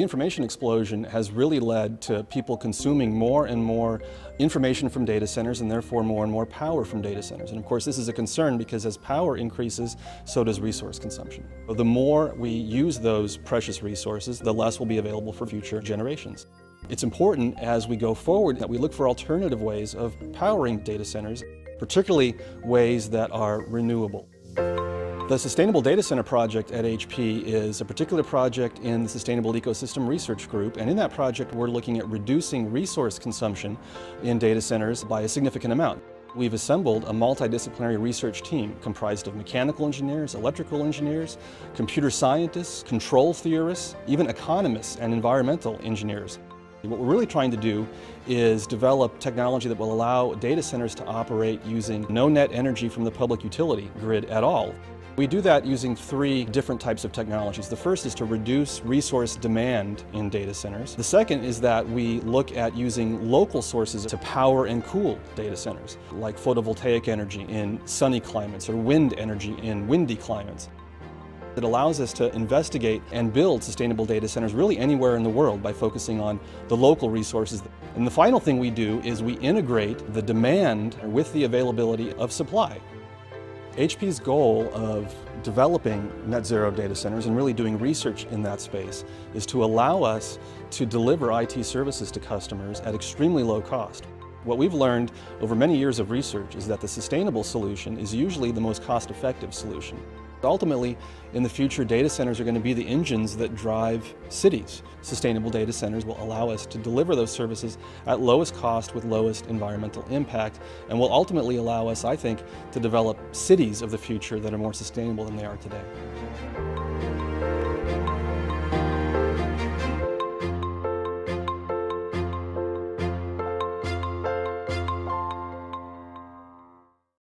The information explosion has really led to people consuming more and more information from data centers, and therefore more and more power from data centers. And of course this is a concern because as power increases, so does resource consumption. The more we use those precious resources, the less will be available for future generations. It's important as we go forward that we look for alternative ways of powering data centers, particularly ways that are renewable. The Sustainable Data Center project at HP is a particular project in the Sustainable Ecosystem Research Group, and in that project we're looking at reducing resource consumption in data centers by a significant amount. We've assembled a multidisciplinary research team comprised of mechanical engineers, electrical engineers, computer scientists, control theorists, even economists and environmental engineers. What we're really trying to do is develop technology that will allow data centers to operate using no net energy from the public utility grid at all. We do that using three different types of technologies. The first is to reduce resource demand in data centers. The second is that we look at using local sources to power and cool data centers, like photovoltaic energy in sunny climates or wind energy in windy climates. It allows us to investigate and build sustainable data centers really anywhere in the world by focusing on the local resources. And the final thing we do is we integrate the demand with the availability of supply. HP's goal of developing net zero data centers and really doing research in that space is to allow us to deliver IT services to customers at extremely low cost. What we've learned over many years of research is that the sustainable solution is usually the most cost-effective solution. Ultimately, in the future, data centers are going to be the engines that drive cities. Sustainable data centers will allow us to deliver those services at lowest cost with lowest environmental impact, and will ultimately allow us, I think, to develop cities of the future that are more sustainable than they are today.